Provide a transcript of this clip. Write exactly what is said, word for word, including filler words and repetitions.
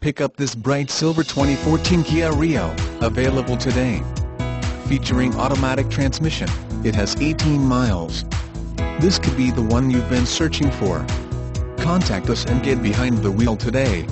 Pick up this bright silver twenty fourteen Kia Rio, available today. Featuring automatic transmission, it has eighteen miles. This could be the one you've been searching for. Contact us and get behind the wheel today.